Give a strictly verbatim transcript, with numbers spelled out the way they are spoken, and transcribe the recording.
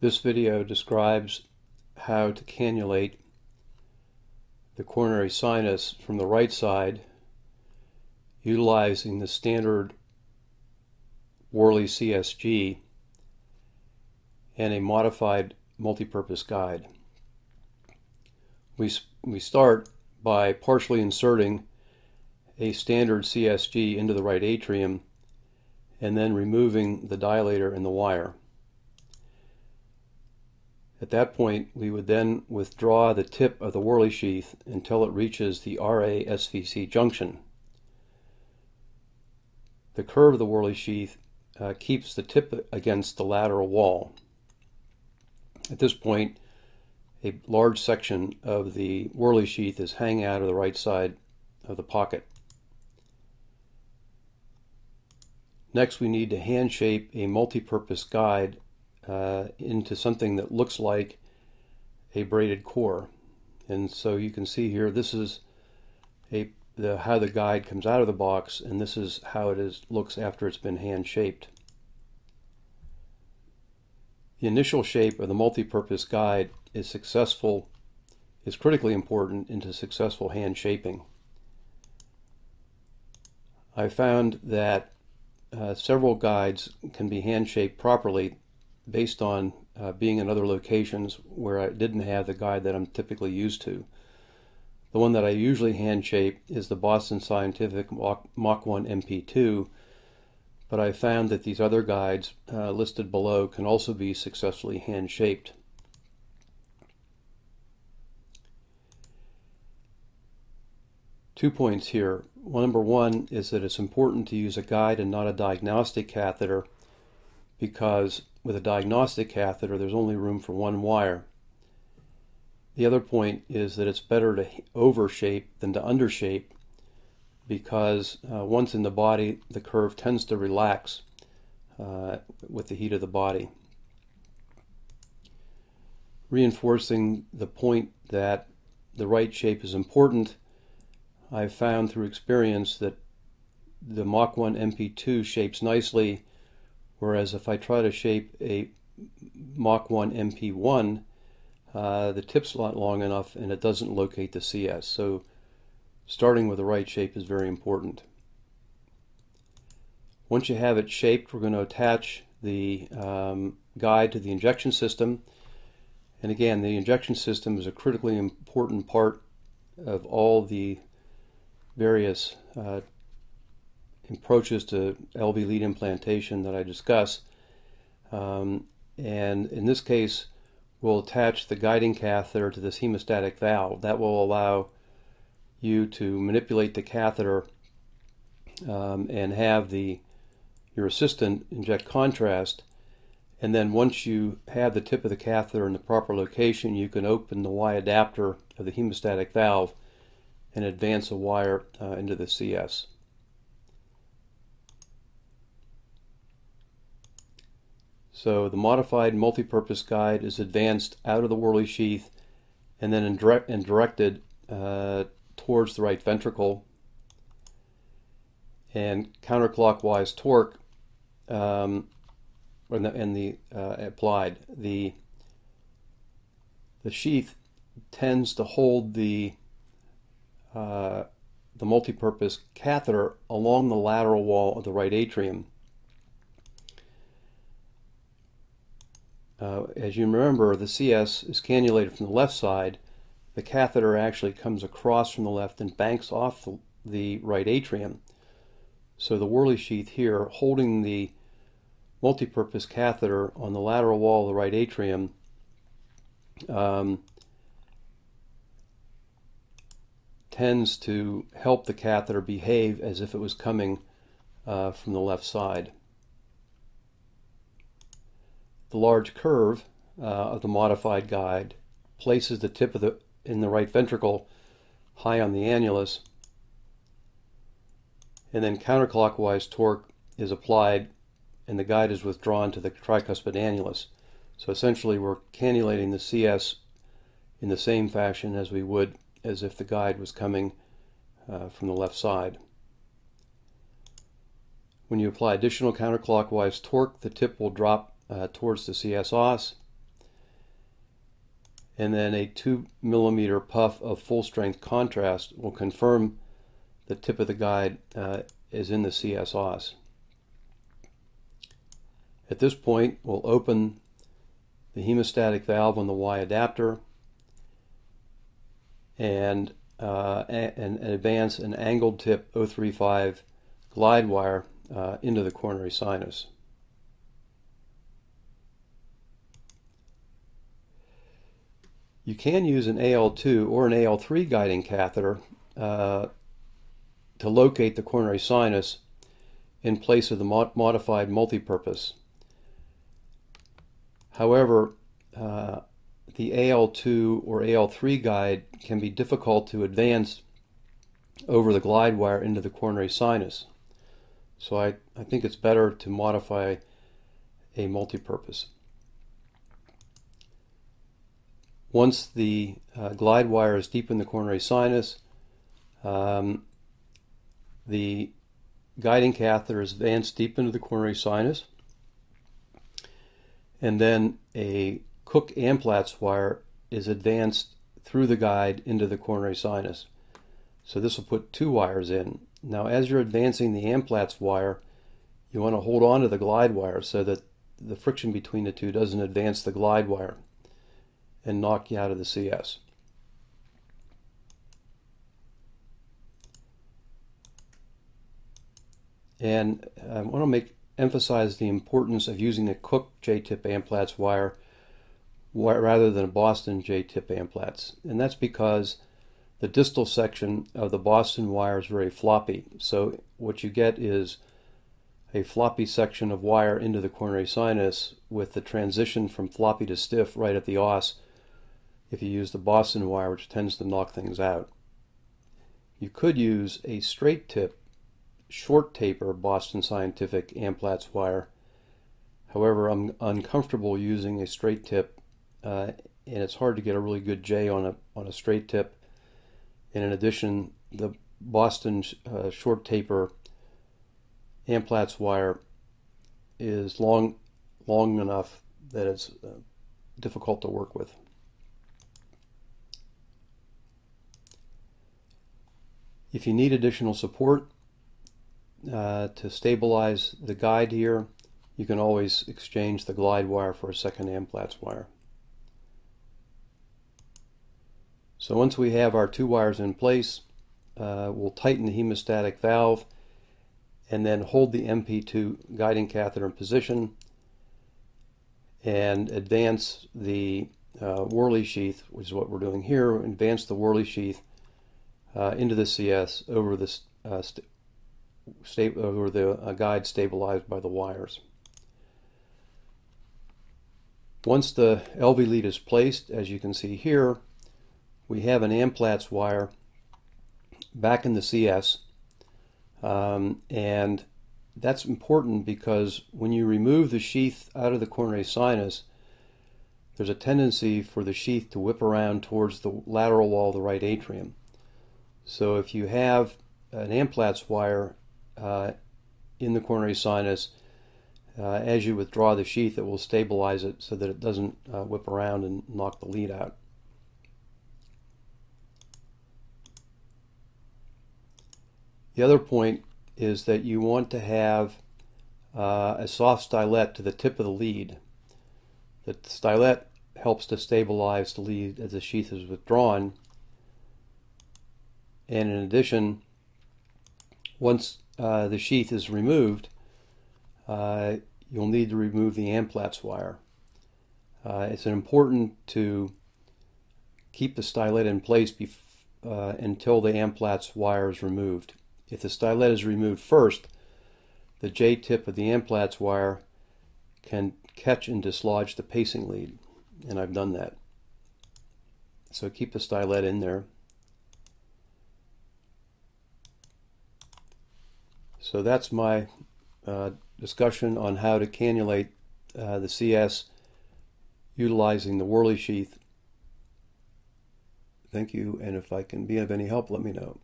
This video describes how to cannulate the coronary sinus from the right side utilizing the standard Worley C S G and a modified multipurpose guide. We, we start by partially inserting a standard C S G into the right atrium and then removing the dilator and the wire. At that point, we would then withdraw the tip of the Worley sheath until it reaches the R A S V C junction. The curve of the Worley sheath uh, keeps the tip against the lateral wall. At this point, a large section of the Worley sheath is hanging out of the right side of the pocket. Next, we need to hand shape a multi-purpose guide Uh, into something that looks like a braided core. And so you can see here, this is a the, how the guide comes out of the box, and this is how it is looks after it's been hand shaped. The initial shape of the multipurpose guide is successful is critically important into successful hand shaping. I found that uh, several guides can be hand shaped properly based on uh, being in other locations where I didn't have the guide that I'm typically used to. The one that I usually hand shape is the Boston Scientific Mach one M P two, but I found that these other guides uh, listed below can also be successfully hand shaped. Two points here. Well, number one is that it's important to use a guide and not a diagnostic catheter, because with a diagnostic catheter, there's only room for one wire. The other point is that it's better to overshape than to undershape, because uh, once in the body, the curve tends to relax uh, with the heat of the body. Reinforcing the point that the right shape is important, I've found through experience that the Mach one M P two shapes nicely, whereas if I try to shape a Mach one M P one, uh, the tip's not long enough and it doesn't locate the C S. So starting with the right shape is very important. Once you have it shaped, we're going to attach the um, guide to the injection system. And again, the injection system is a critically important part of all the various uh, approaches to L V lead implantation that I discuss. Um, and in this case, we'll attach the guiding catheter to this hemostatic valve. That will allow you to manipulate the catheter um, and have the your assistant inject contrast. And then once you have the tip of the catheter in the proper location, you can open the Y adapter of the hemostatic valve and advance a wire uh, into the C S. So the modified multipurpose guide is advanced out of the Worley sheath and then indirect and directed uh, towards the right ventricle. And counterclockwise torque um, and the, and the uh, applied. The, the sheath tends to hold the, uh, the multipurpose catheter along the lateral wall of the right atrium. Uh, as you remember, the C S is cannulated from the left side. The catheter actually comes across from the left and banks off the, the right atrium. So the Worley sheath here, holding the multipurpose catheter on the lateral wall of the right atrium, um, tends to help the catheter behave as if it was coming uh, from the left side. The large curve uh, of the modified guide places the tip of the in the right ventricle high on the annulus, and then counterclockwise torque is applied and the guide is withdrawn to the tricuspid annulus. So essentially we're cannulating the C S in the same fashion as we would as if the guide was coming uh, from the left side. When you apply additional counterclockwise torque, the tip will drop Uh, towards the C S O S, and then a two millimeter puff of full strength contrast will confirm the tip of the guide uh, is in the C S O S. At this point, we'll open the hemostatic valve on the Y adapter and, uh, and, and advance an angled tip zero three five glide wire uh, into the coronary sinus. You can use an A L two or an A L three guiding catheter uh, to locate the coronary sinus in place of the mod modified multipurpose. However, uh, the A L two or A L three guide can be difficult to advance over the glide wire into the coronary sinus. So I, I think it's better to modify a multipurpose. Once the uh, glide wire is deep in the coronary sinus, um, the guiding catheter is advanced deep into the coronary sinus, and then a Cook Amplatz wire is advanced through the guide into the coronary sinus. So this will put two wires in. Now, as you're advancing the Amplatz wire, you want to hold on to the glide wire so that the friction between the two doesn't advance the glide wire and knock you out of the C S. And I want to make emphasize the importance of using a Cook J-tip Amplatz wire rather than a Boston J-tip Amplatz, and that's because the distal section of the Boston wire is very floppy. So what you get is a floppy section of wire into the coronary sinus with the transition from floppy to stiff right at the os if you use the Boston wire, which tends to knock things out. You could use a straight tip, short taper Boston Scientific Amplatz wire. However, I'm uncomfortable using a straight tip, uh, and it's hard to get a really good J on a, on a straight tip. And in addition, the Boston uh, short taper Amplatz wire is long, long enough that it's uh, difficult to work with. If you need additional support uh, to stabilize the guide here, you can always exchange the glide wire for a second Amplatz wire. So once we have our two wires in place, uh, we'll tighten the hemostatic valve and then hold the M P two guiding catheter in position and advance the uh, Worley sheath, which is what we're doing here, advance the Worley sheath uh, into the C S over the, uh, sta over the uh, guide stabilized by the wires. Once the L V lead is placed, as you can see here, we have an Amplatz wire back in the C S. Um, and that's important because when you remove the sheath out of the coronary sinus, there's a tendency for the sheath to whip around towards the lateral wall of the right atrium. So if you have an Amplatz wire uh, in the coronary sinus, uh, as you withdraw the sheath, it will stabilize it so that it doesn't uh, whip around and knock the lead out. The other point is that you want to have uh, a soft stylet to the tip of the lead. The stylet helps to stabilize the lead as the sheath is withdrawn. And in addition, once uh, the sheath is removed, uh, you'll need to remove the Amplatz wire. Uh, it's important to keep the stylet in place bef uh, until the Amplatz wire is removed. If the stylet is removed first, the J-tip of the Amplatz wire can catch and dislodge the pacing lead, and I've done that. So keep the stylet in there. So that's my uh, discussion on how to cannulate uh, the C S utilizing the Worley sheath. Thank you, and if I can be of any help, let me know.